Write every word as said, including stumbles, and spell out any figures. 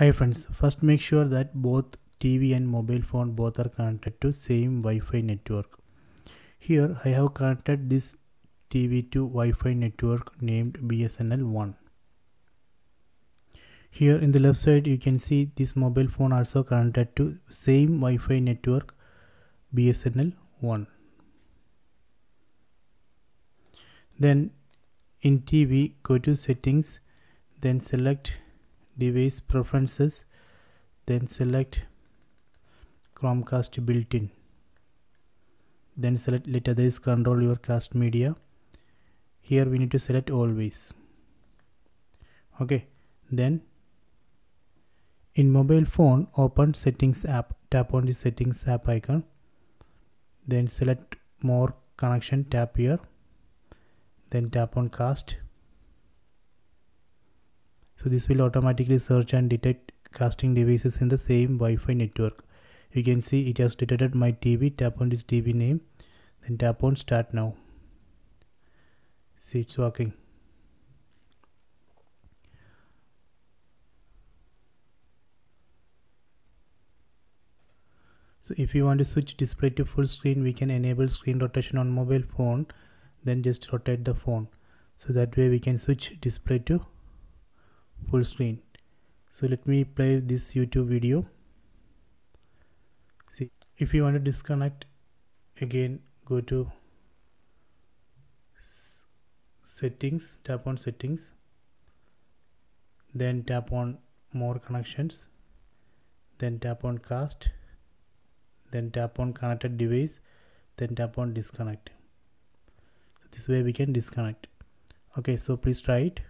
Hi friends, first make sure that both T V and mobile phone both are connected to same Wi-Fi network. Here I have connected this T V to Wi-Fi network named B S N L one. Here in the left side you can see this mobile phone also connected to same Wi-Fi network B S N L one. Then in T V, go to settings, then select device preferences, then select Chromecast built-in, then select let others control your cast media. Here we need to select always. Okay, then in mobile phone, open settings app, tap on the settings app icon, then select more connection, tap here, then tap on cast. So this will automatically search and detect casting devices in the same Wi-Fi network. You can see it has detected my T V. Tap on this T V name, then tap on start now. See, it's working. So if you want to switch display to full screen, we can enable screen rotation on mobile phone, then just rotate the phone. So that way we can switch display to full screen. So let me play this YouTube video. See, if you want to disconnect, again go to settings, tap on settings, then tap on more connections, then tap on cast, then tap on connected device, then tap on disconnect. So this way we can disconnect. Okay, so please try it.